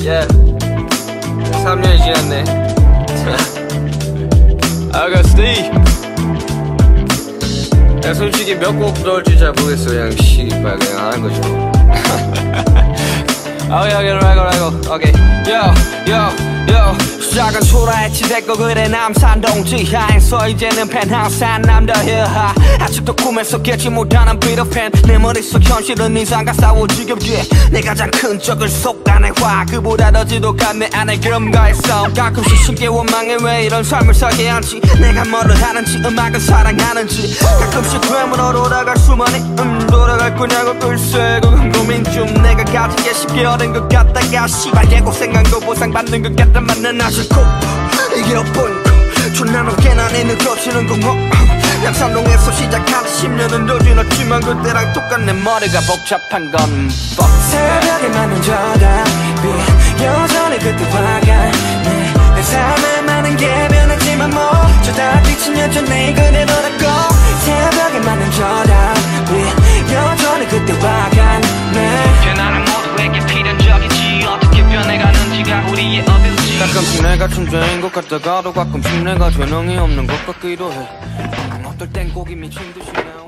Yeah. 삼년이지 않네. 아가씨. 야, 솔직히 몇 곡 넣을지 잘 모르겠어. 그냥 씨발 그냥 안 한 거지. 아이고. 오케이. Yo. 작은 초라했지 됐고 그래 남산동지 하에서 이제는 펜하우스한 남다여하 아직도 꿈에서 깨지 못하는 비더팬 내 머릿속 현실은 인상과 싸워 지겹게 내 가장 큰 적을 속단해와 그보다 더 지독한 내 안의 그럼과의 싸움 가끔씩 쉽게 원망해 왜 이런 삶을 살게 한지 내가 뭐를 하는지 음악을 사랑하는지 가끔씩 괴물로 돌아갈 수만이 돌아갈 거냐고 글쎄 그건 고민 중 내가 가진 게 쉽게 얻은 것 같다가 씨발 개고생한 거 보상받는 것 같다만 난 아직 이게 없보이고 존나 높게 난 애는 거치는 공허 양산동에서 시작한 10년은 더 지났지만 그때랑 똑같네 머리가 복잡한 건 새벽에 맞는 저답이 여전히 그때 화가 내 삶에 많은 게 변했지만 뭐저다 비친 여전히 그대로라고 새벽에 맞는 저답이 여전히 그때 화가 내 나는 모두에게 필연적이지 어떻게 변해가는지가 우리의 어뷰 가끔씩 내가 천재인 것 같다가도 가끔씩 내가 재능이 없는 것 같기도 해 어떨 땐 고기 미친 듯이